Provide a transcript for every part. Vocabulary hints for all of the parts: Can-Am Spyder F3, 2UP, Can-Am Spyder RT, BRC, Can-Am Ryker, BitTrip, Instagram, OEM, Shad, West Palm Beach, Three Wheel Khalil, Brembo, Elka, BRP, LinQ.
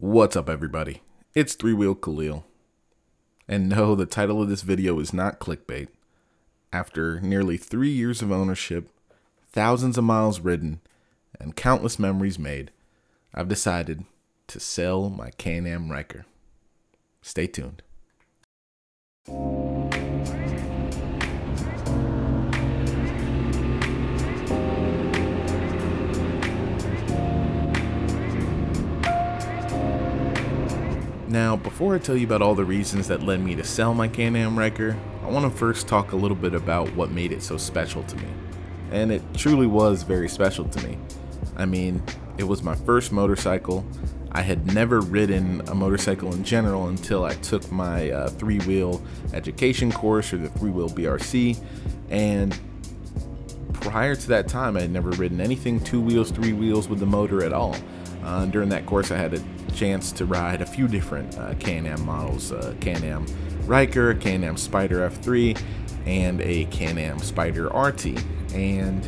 What's up, everybody? It's Three Wheel Khalil. And no, the title of this video is not clickbait. After nearly 3 years of ownership, thousands of miles ridden, and countless memories made, I've decided to sell my Can-Am Ryker. Stay tuned. Now, before I tell you about all the reasons that led me to sell my Can-Am Ryker, I want to first talk a little bit about what made it so special to me. And it truly was very special to me. I mean, it was my first motorcycle. I had never ridden a motorcycle in general until I took my three-wheel education course, or the three-wheel BRC, and prior to that time, I had never ridden anything two wheels, three wheels with the motor at all. During that course, I had a chance to ride a few different Can-Am models, Can-Am Ryker, Can-Am Spyder F3, and a Can-Am Spyder RT. And,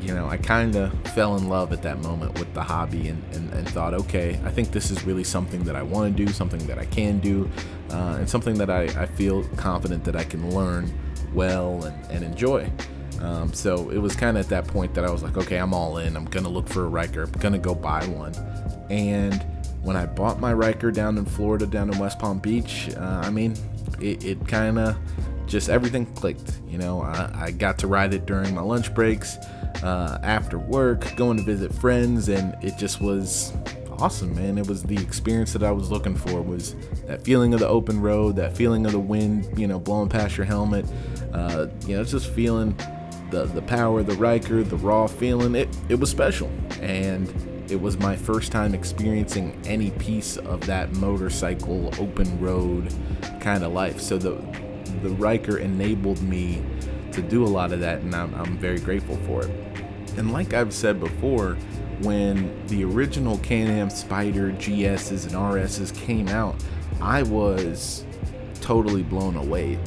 you know, I kind of fell in love at that moment with the hobby and thought, okay, I think this is really something that I want to do, something that I can do, and something that I feel confident that I can learn well and enjoy. So it was kind of at that point that I was like, okay, I'm all in. I'm going to look for a Ryker. I'm going to go buy one. And when I bought my Ryker down in Florida, down in West Palm Beach, I mean, it kind of just everything clicked. You know, I got to ride it during my lunch breaks, after work, going to visit friends, and it just was awesome, man. It was the experience that I was looking for. It was that feeling of the open road, that feeling of the wind, you know, blowing past your helmet, you know, just feeling the power, the Ryker, the raw feeling. It was special, and it was my first time experiencing any piece of that motorcycle open road kind of life. So the Ryker enabled me to do a lot of that, and I'm very grateful for it. And like I've said before, when the original Can-Am Spyder GS's and RS's came out, I was totally blown away.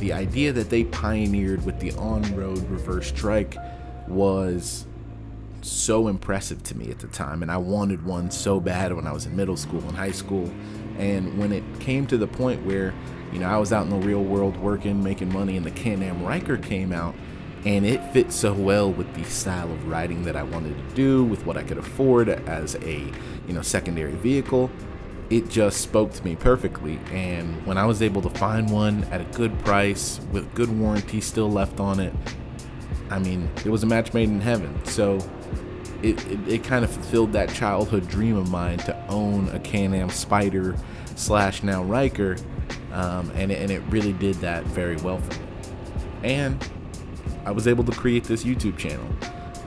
The idea that they pioneered with the on-road reverse strike was so impressive to me at the time, and I wanted one so bad when I was in middle school and high school. And when it came to the point where, you know, I was out in the real world working, making money, and the Can-Am Ryker came out, and it fit so well with the style of riding that I wanted to do, with what I could afford as a, you know, secondary vehicle. It just spoke to me perfectly, and when I was able to find one at a good price with good warranty still left on it, I mean, it was a match made in heaven. So it kind of fulfilled that childhood dream of mine to own a Can-Am Spyder slash now Ryker, and it really did that very well for me. And I was able to create this YouTube channel.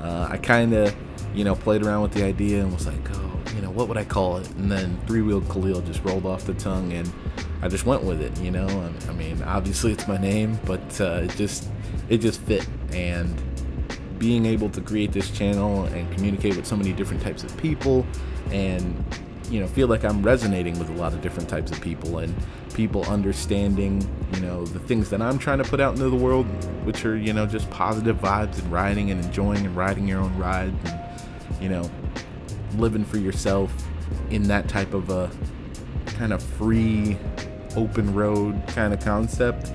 I kind of, you know, played around with the idea and was like, oh, you know, what would I call it? And then Three Wheel Khalil just rolled off the tongue, and I just went with it, you know. I mean, obviously it's my name, but it just fit. And being able to create this channel and communicate with so many different types of people, and, you know, feel like I'm resonating with a lot of different types of people, and people understanding, you know, the things that I'm trying to put out into the world, which are, you know, just positive vibes and riding and enjoying and riding your own ride, and, you know, living for yourself in that type of a kind of free open road kind of concept,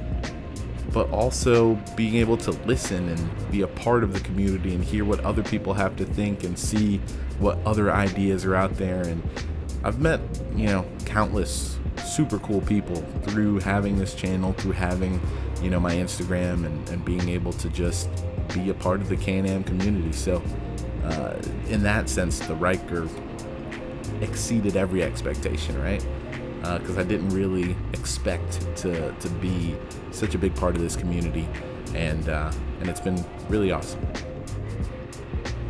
but also being able to listen and be a part of the community and hear what other people have to think and see what other ideas are out there. And I've met, you know, countless super cool people through having this channel, through having, you know, my Instagram, and being able to just be a part of the Can-Am community. So in that sense, the Ryker exceeded every expectation, right? Because I didn't really expect to be such a big part of this community, and it's been really awesome.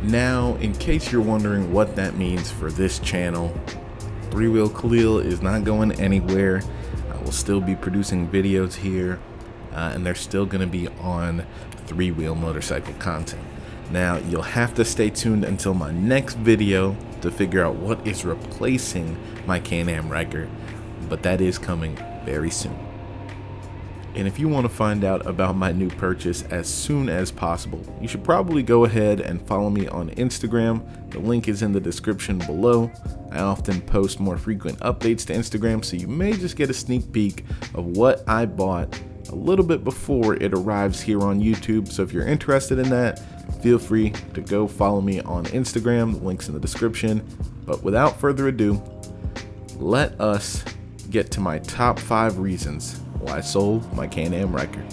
Now, in case you're wondering what that means for this channel, Three Wheel Khalil is not going anywhere. I will still be producing videos here, and they're still going to be on three-wheel motorcycle content. Now, you'll have to stay tuned until my next video to figure out what is replacing my Can-Am Ryker, but that is coming very soon. And if you want to find out about my new purchase as soon as possible, you should probably go ahead and follow me on Instagram. The link is in the description below. I often post more frequent updates to Instagram, so you may just get a sneak peek of what I bought a little bit before it arrives here on YouTube. So if you're interested in that, feel free to go follow me on Instagram. The link's in the description. But without further ado, let us get to my top 5 reasons why I sold my Can-Am Ryker.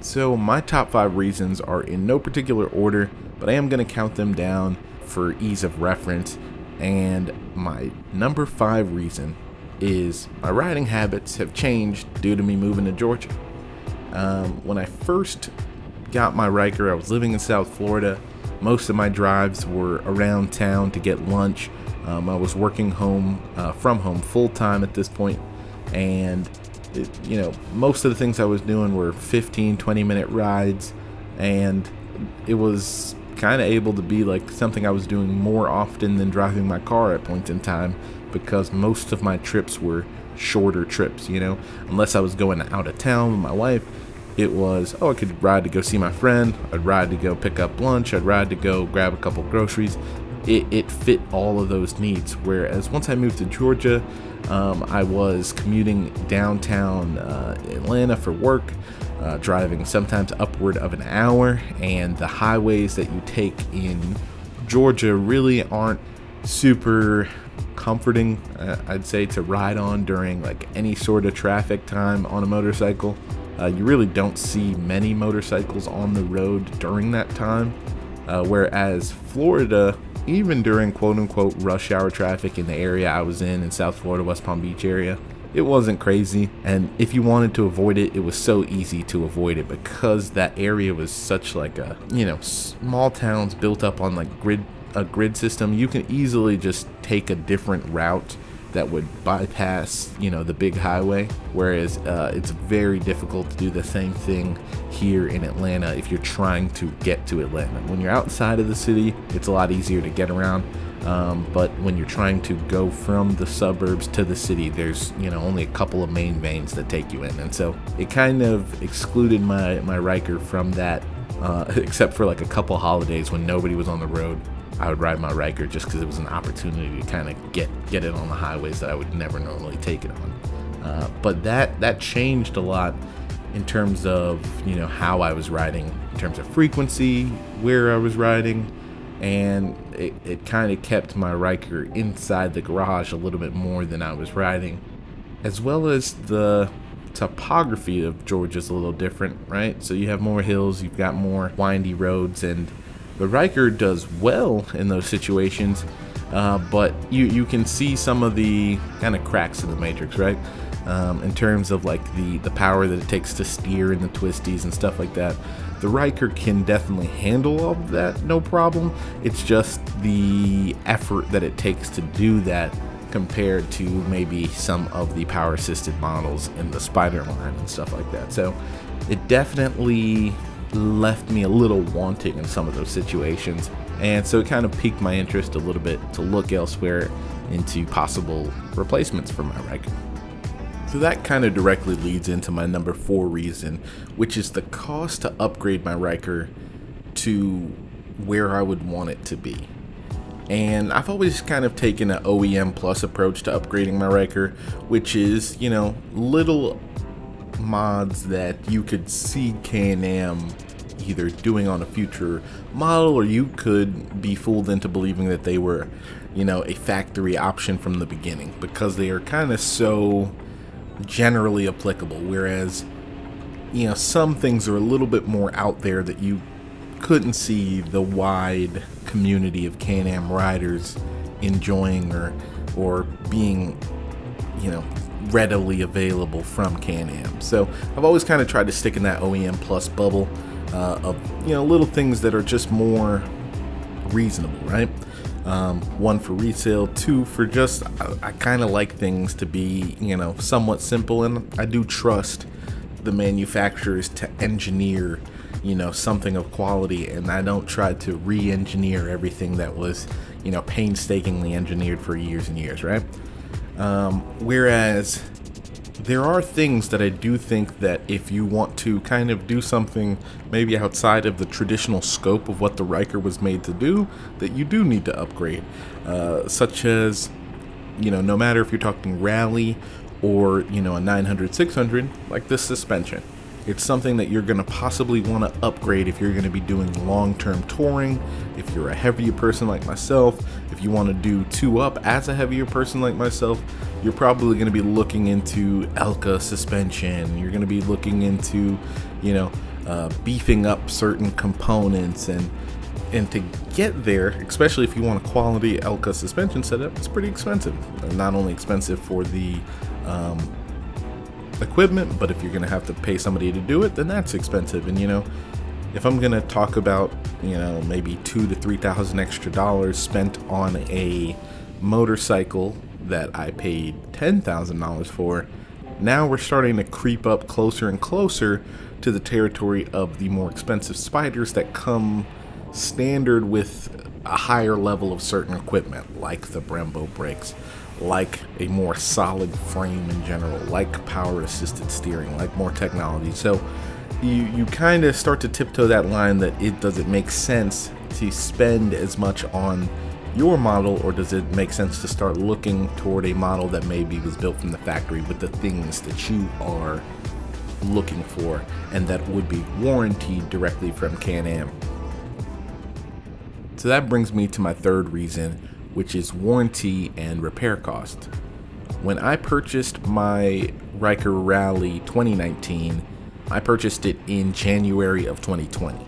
So my top 5 reasons are in no particular order, but I am going to count them down for ease of reference. And my number 5 reason is my riding habits have changed due to me moving to Georgia. When I first got my Ryker, I was living in South Florida. Most of my drives were around town to get lunch. I was working from home full-time at this point, and most of the things I was doing were 15-20 minute rides, and it was kind of able to be like something I was doing more often than driving my car at points in time, because most of my trips were shorter trips, unless I was going out of town with my wife. It was, oh, I could ride to go see my friend, I'd ride to go pick up lunch, I'd ride to go grab a couple groceries. It fit all of those needs. Whereas once I moved to Georgia, I was commuting downtown Atlanta for work, driving sometimes upward of an hour, and the highways that you take in Georgia really aren't super comforting, I'd say, to ride on during like any sort of traffic time on a motorcycle. You really don't see many motorcycles on the road during that time, whereas Florida, even during quote-unquote rush hour traffic in the area I was in South Florida, West Palm Beach area, it wasn't crazy. And if you wanted to avoid it, it was so easy to avoid it, because that area was such like a, small towns built up on like a grid system. You can easily just take a different route that would bypass, the big highway. Whereas it's very difficult to do the same thing here in Atlanta if you're trying to get to Atlanta. When you're outside of the city, it's a lot easier to get around. But when you're trying to go from the suburbs to the city, there's, only a couple of main veins that take you in. And so it kind of excluded my Ryker from that, except for like a couple holidays when nobody was on the road. I would ride my Ryker just because it was an opportunity to kind of get it on the highways that I would never normally take it on. But that changed a lot in terms of, how I was riding, in terms of frequency, where I was riding, and it kind of kept my Ryker inside the garage a little bit more than I was riding, as well as the topography of Georgia's a little different, right? So you have more hills, you've got more windy roads, and the Ryker does well in those situations, but you can see some of the kind of cracks in the matrix, right? In terms of like the power that it takes to steer and the twisties and stuff like that. The Ryker can definitely handle all of that, no problem. It's just the effort that it takes to do that compared to maybe some of the power assisted models in the Spyder line and stuff like that. So it definitely left me a little wanting in some of those situations, and so it kind of piqued my interest a little bit to look elsewhere into possible replacements for my Ryker. So that kind of directly leads into my number 4 reason, which is the cost to upgrade my Ryker to where I would want it to be. And I've always kind of taken an OEM plus approach to upgrading my Ryker, which is, little mods that you could see Can-Am either doing on a future model, or you could be fooled into believing that they were, a factory option from the beginning, because they are kind of so generally applicable. Whereas, some things are a little bit more out there that you couldn't see the wide community of Can-Am riders enjoying or being, readily available from Can-Am. So I've always kind of tried to stick in that OEM plus bubble of little things that are just more reasonable, right? 1 for resale, 2 for just I kind of like things to be somewhat simple, and I do trust the manufacturers to engineer something of quality, and I don't try to re-engineer everything that was painstakingly engineered for years and years, right? Whereas there are things that I do think that if you want to kind of do something maybe outside of the traditional scope of what the Ryker was made to do, that you do need to upgrade, such as, you know, no matter if you're talking rally or, you know, a 900, 600, like this suspension. It's something that you're going to possibly want to upgrade if you're going to be doing long-term touring, if you're a heavier person like myself, if you want to do two-up as a heavier person like myself, you're probably going to be looking into Elka suspension, you're going to be looking into, you know, beefing up certain components, and to get there, especially if you want a quality Elka suspension setup, it's pretty expensive. Not only expensive for the equipment, but if you're gonna have to pay somebody to do it, then that's expensive. And you know, if I'm gonna talk about, you know, maybe $2,000 to $3,000 extra dollars spent on a motorcycle that I paid $10,000 for, now we're starting to creep up closer and closer to the territory of the more expensive Spyders that come standard with a higher level of certain equipment, like the Brembo brakes, like a more solid frame in general, like power assisted steering, like more technology. So you kind of start to tiptoe that line that it does it make sense to spend as much on your model, or does it make sense to start looking toward a model that maybe was built from the factory with the things that you are looking for and that would be warrantied directly from Can-Am. So that brings me to my third reason, which is warranty and repair cost. When I purchased my Ryker Rally 2019, I purchased it in January of 2020.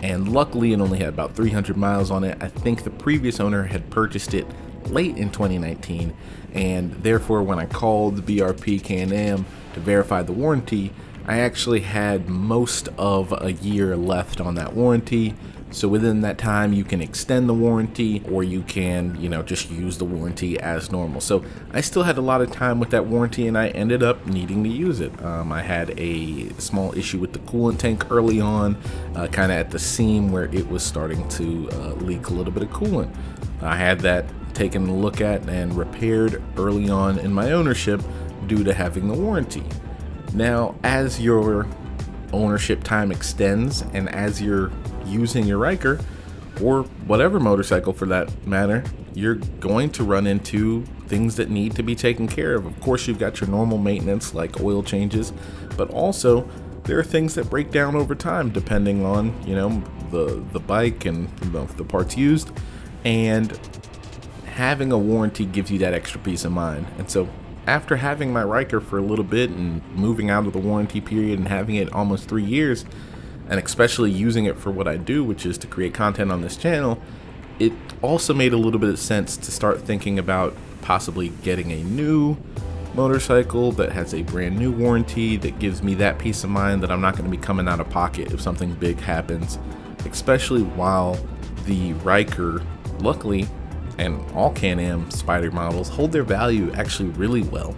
And luckily it only had about 300 miles on it. I think the previous owner had purchased it late in 2019, and therefore when I called BRP Can-Am to verify the warranty, I actually had most of a year left on that warranty. So within that time, you can extend the warranty, or you can, you know, just use the warranty as normal. So I still had a lot of time with that warranty, and I ended up needing to use it. I had a small issue with the coolant tank early on, kind of at the seam where it was starting to leak a little bit of coolant. I had that taken a look at and repaired early on in my ownership due to having the warranty. Now, as your ownership time extends and as you're using your Ryker, or whatever motorcycle for that matter, you're going to run into things that need to be taken care of. Of course, you've got your normal maintenance like oil changes, but also there are things that break down over time depending on, you know, the bike and, you know, the parts used, and having a warranty gives you that extra peace of mind. And so after having my Ryker for a little bit and moving out of the warranty period and having it almost 3 years, and especially using it for what I do, which is to create content on this channel, it also made a little bit of sense to start thinking about possibly getting a new motorcycle that has a brand new warranty that gives me that peace of mind that I'm not going to be coming out of pocket if something big happens, especially while the Ryker, luckily, and all Can-Am Spyder models hold their value actually really well.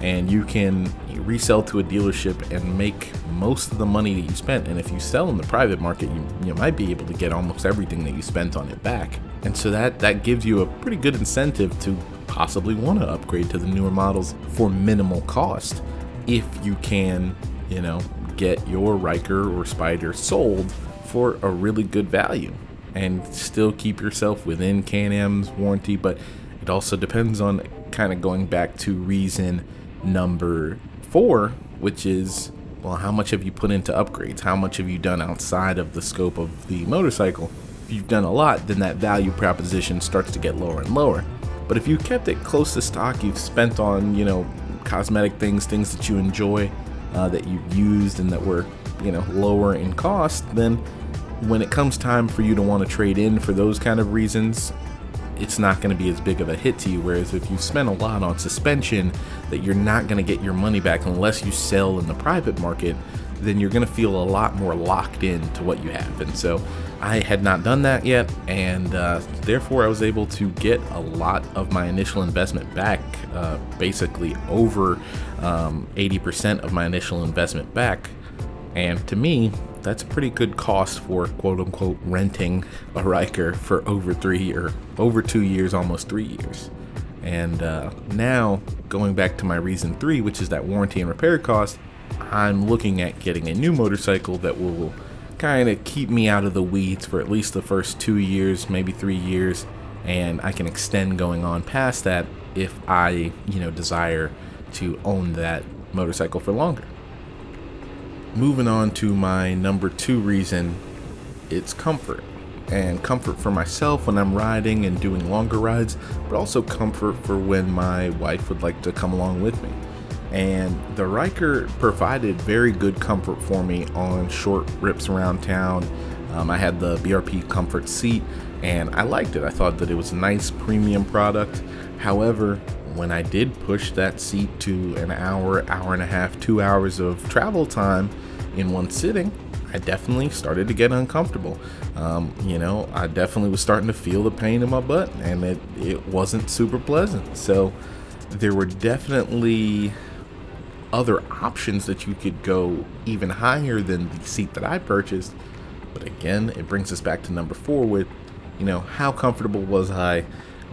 And you can resell to a dealership and make most of the money that you spent. And if you sell in the private market, you might be able to get almost everything that you spent on it back. And so that gives you a pretty good incentive to possibly want to upgrade to the newer models for minimal cost, if you can, you know, get your Ryker or Spyder sold for a really good value and still keep yourself within Can-Am's warranty. But it also depends on kind of going back to reason number 4, which is, well, how much have you put into upgrades? How much have you done outside of the scope of the motorcycle? If you've done a lot, then that value proposition starts to get lower and lower. But if you kept it close to stock, you've spent on, you know, cosmetic things, things that you enjoy, that you've used and that were, you know, lower in cost, then when it comes time for you to want to trade in for those kind of reasons, it's not going to be as big of a hit to you. Whereas if you spend a lot on suspension that you're not going to get your money back unless you sell in the private market, then you're going to feel a lot more locked in to what you have. And so I had not done that yet, and therefore I was able to get a lot of my initial investment back, basically over 80% of my initial investment back. And to me, that's a pretty good cost for quote-unquote renting a Ryker for over 2 years, almost 3 years. And now going back to my reason three, which is that warranty and repair cost, I'm looking at getting a new motorcycle that will kind of keep me out of the weeds for at least the first 2 years, maybe 3 years, and I can extend going on past that if I, you know, desire to own that motorcycle for longer. Moving on to my number two reason, it's comfort. And comfort for myself when I'm riding and doing longer rides, but also comfort for when my wife would like to come along with me. And the Ryker provided very good comfort for me on short rips around town. I had the BRP comfort seat and I liked it. I thought that it was a nice premium product. However, when I did push that seat to an hour, hour and a half, 2 hours of travel time in one sitting, I definitely started to get uncomfortable. You know, I definitely was starting to feel the pain in my butt, and it wasn't super pleasant. So there were definitely other options that you could go even higher than the seat that I purchased. But again, it brings us back to number four with, you know, how comfortable was I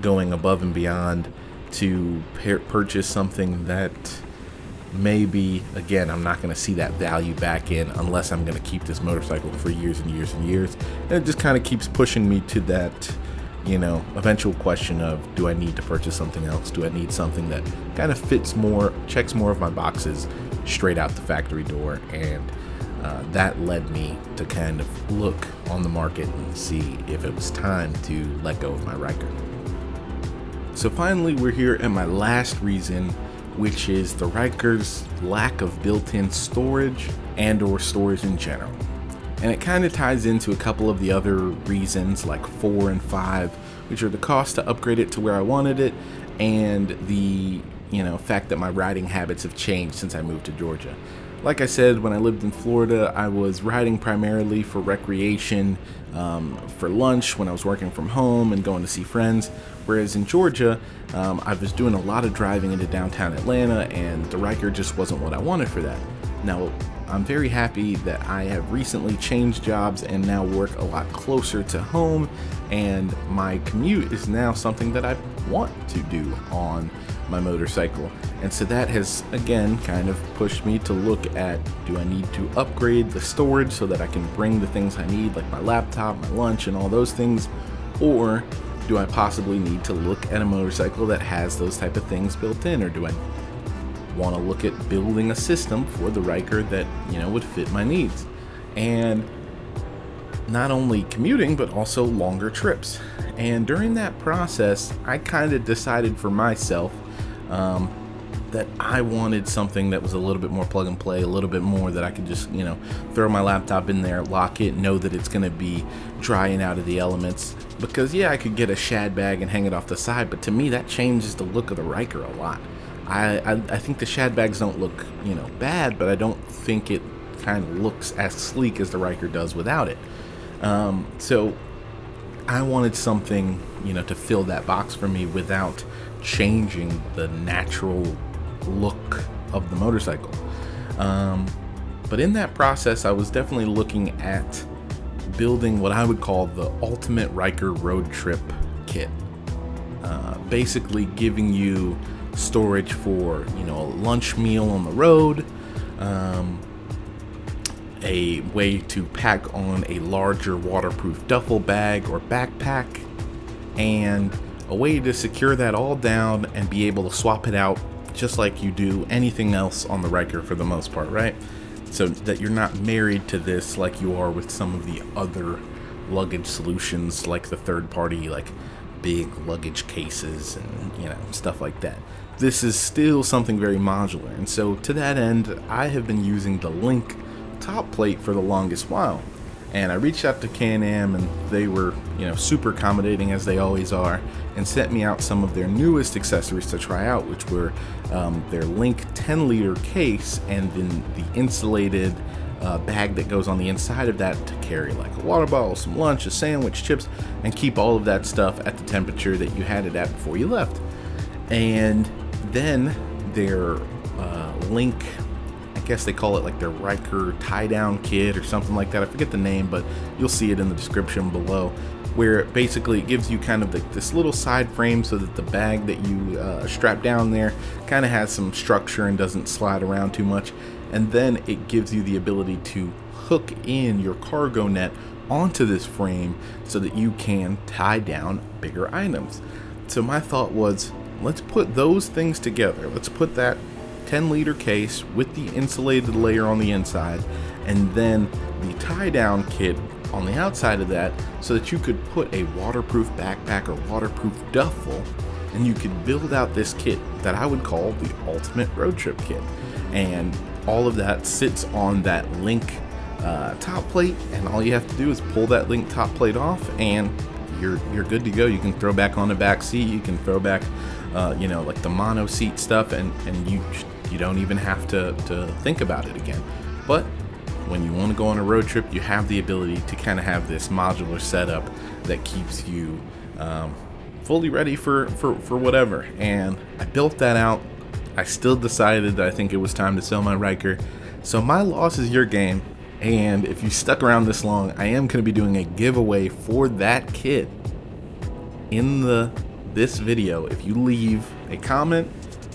going above and beyond to purchase something that maybe, again, I'm not going to see that value back in unless I'm going to keep this motorcycle for years and years and years. And it just kind of keeps pushing me to that, you know, eventual question of, do I need to purchase something else? Do I need something that kind of fits more, checks more of my boxes straight out the factory door? And that led me to kind of look on the market and see if it was time to let go of my Ryker. So finally, we're here at my last reason, which is the Ryker's lack of built-in storage and or storage in general. And it kind of ties into a couple of the other reasons like 4 and 5, which are the cost to upgrade it to where I wanted it and the, you know, fact that my riding habits have changed since I moved to Georgia. Like I said, when I lived in Florida, I was riding primarily for recreation, for lunch, when I was working from home and going to see friends. Whereas in Georgia, I was doing a lot of driving into downtown Atlanta, and the Ryker just wasn't what I wanted for that. Now, I'm very happy that I have recently changed jobs and now work a lot closer to home, and my commute is now something that I want to do on my motorcycle. And so that has, again, kind of pushed me to look at, do I need to upgrade the storage so that I can bring the things I need, like my laptop, my lunch, and all those things, or do I possibly need to look at a motorcycle that has those type of things built in, or do I want to look at building a system for the Ryker that, you know, would fit my needs? And not only commuting, but also longer trips. And during that process, I kind of decided for myself that I wanted something that was a little bit more plug and play, a little bit more that I could just, you know, throw my laptop in there, lock it, know that it's going to be dry and out of the elements. Because yeah, I could get a shad bag and hang it off the side, but to me that changes the look of the Ryker a lot. I think the shad bags don't look, you know, bad, but I don't think it kind of looks as sleek as the Ryker does without it. So I wanted something, you know, to fill that box for me without changing the natural look of the motorcycle. But in that process, I was definitely looking at building what I would call the ultimate Ryker road trip kit. Basically giving you storage for, you know, a lunch meal on the road, a way to pack on a larger waterproof duffel bag or backpack, and a way to secure that all down and be able to swap it out just like you do anything else on the Ryker for the most part, right? So that you're not married to this like you are with some of the other luggage solutions, like the third party, like big luggage cases and, you know, stuff like that. This is still something very modular. And so to that end, I have been using the LinQ top plate for the longest while, and I reached out to Can-Am and they were, you know, super accommodating as they always are, and sent me out some of their newest accessories to try out, which were their LinQ 10-liter case and then the insulated bag that goes on the inside of that to carry like a water bottle, some lunch, a sandwich, chips, and keep all of that stuff at the temperature that you had it at before you left. And then their LinQ, I guess they call it like their Ryker tie down kit or something like that. I forget the name, but you'll see it in the description below. where basically it gives you kind of like this little side frame so that the bag that you strap down there kind of has some structure and doesn't slide around too much. And then it gives you the ability to hook in your cargo net onto this frame so that you can tie down bigger items. So my thought was, let's put those things together. Let's put that 10-liter case with the insulated layer on the inside and then the tie-down kit on the outside of that, so that you could put a waterproof backpack or waterproof duffel, and you could build out this kit that I would call the ultimate road trip kit. And all of that sits on that LinQ top plate, and all you have to do is pull that LinQ top plate off and you're good to go. You can throw back on the back seat, you can throw back you know, like the mono seat stuff, and you don't even have to think about it again. But when you want to go on a road trip, you have the ability to kind of have this modular setup that keeps you fully ready for whatever. And I built that out. I still decided that I think it was time to sell my Ryker, so my loss is your gain. And if you stuck around this long, I am going to be doing a giveaway for that kit in this video. If you leave a comment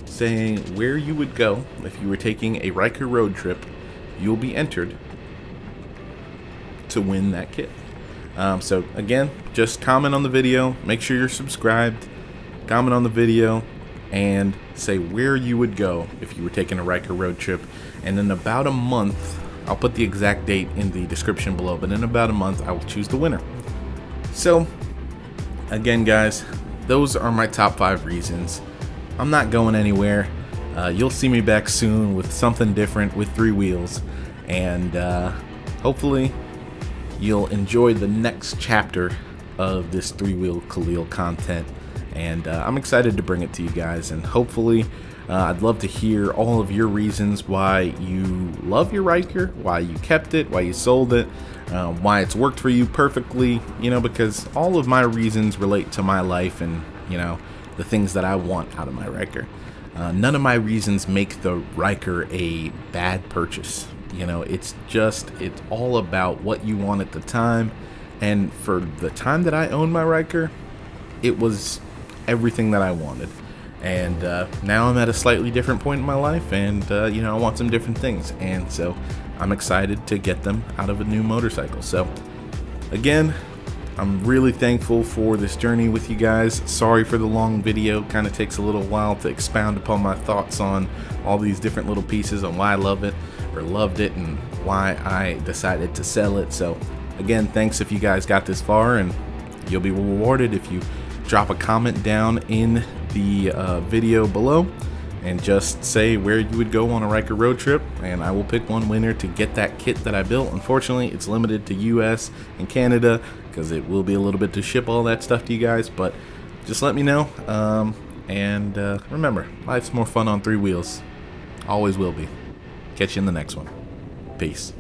saying where you would go if you were taking a Ryker road trip, you'll be entered to win that kit. So again, just comment on the video, make sure you're subscribed, comment on the video, and say where you would go if you were taking a Ryker road trip. And in about a month, I'll put the exact date in the description below, but in about a month I will choose the winner. So again guys, those are my top 5 reasons. I'm not going anywhere. You'll see me back soon with something different with 3 wheels, and hopefully you'll enjoy the next chapter of this 3-wheel Khalil content. And I'm excited to bring it to you guys, and hopefully I'd love to hear all of your reasons why you love your Ryker, why you kept it, why you sold it, why it's worked for you perfectly, you know, because all of my reasons relate to my life and, you know, the things that I want out of my Ryker. None of my reasons make the Ryker a bad purchase. You know, it's all about what you want at the time. And for the time that I owned my Ryker, it was everything that I wanted. And now I'm at a slightly different point in my life, and you know, I want some different things, and so I'm excited to get them out of a new motorcycle. So again, I'm really thankful for this journey with you guys. Sorry for the long video, kind of takes a little while to expound upon my thoughts on all these different little pieces on why I love it or loved it and why I decided to sell it. So again, thanks if you guys got this far, and you'll be rewarded if you drop a comment down in the video below and just say where you would go on a Ryker road trip, and I will pick one winner to get that kit that I built. Unfortunately, it's limited to US and Canada because it will be a little bit to ship all that stuff to you guys, but just let me know. And remember, life's more fun on 3 wheels. Always will be. Catch you in the next one. Peace.